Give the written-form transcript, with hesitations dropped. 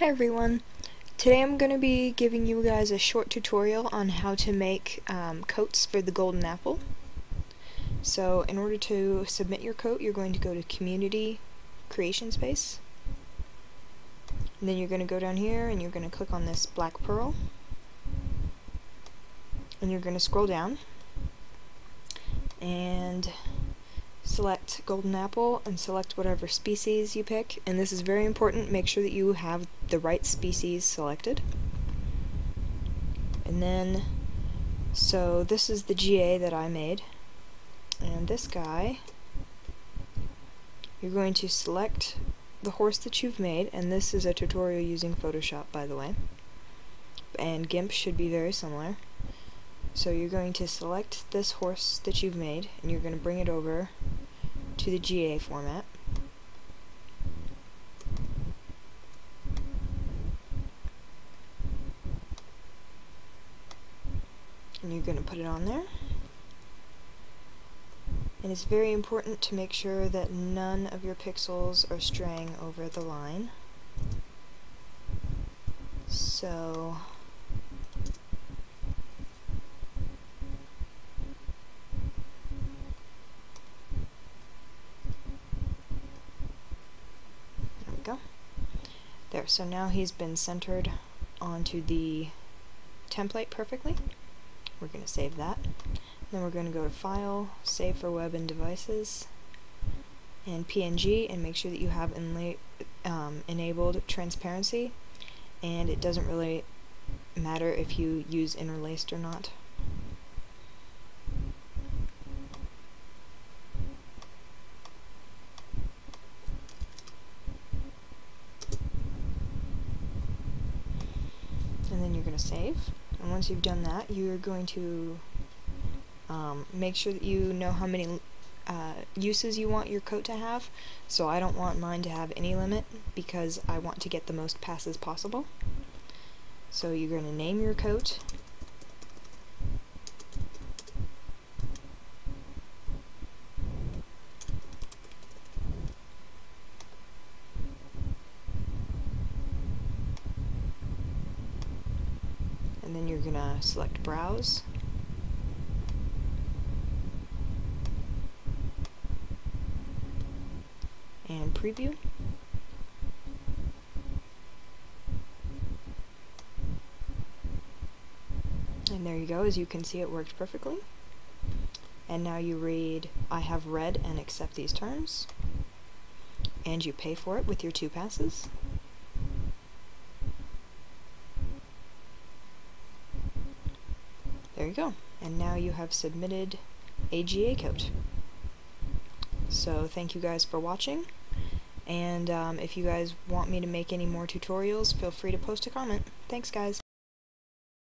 Hey everyone, today I'm going to be giving you guys a short tutorial on how to make coats for the Golden Apple. So in order to submit your coat, you're going to go to Community Creation Space, and then you're going to go down here and you're going to click on this Black Pearl, and you're going to scroll down and select Golden Apple and select whatever species you pick, and this is very important, make sure that you have the right species selected. And then, so this is the GA that I made, and this guy, you're going to select the horse that you've made, and this is a tutorial using Photoshop, by the way, and GIMP should be very similar. So you're going to select this horse that you've made, and you're going to bring it over to the GA format. And you're going to put it on there. And it's very important to make sure that none of your pixels are straying over the line. So there, so now he's been centered onto the template perfectly. We're going to save that. Then we're going to go to File, Save for Web and Devices, and PNG, and make sure that you have enabled transparency, and it doesn't really matter if you use interlaced or not. And then you're going to save, and once you've done that, you're going to make sure that you know how many uses you want your coat to have. So I don't want mine to have any limit because I want to get the most passes possible. So you're going to name your coat, and then you're going to select Browse, and Preview. And there you go, as you can see it worked perfectly. And now you read, I have read and accept these terms, and you pay for it with your 2 passes. There you go, and now you have submitted a GA coat. So thank you guys for watching, and if you guys want me to make any more tutorials, feel free to post a comment. Thanks guys!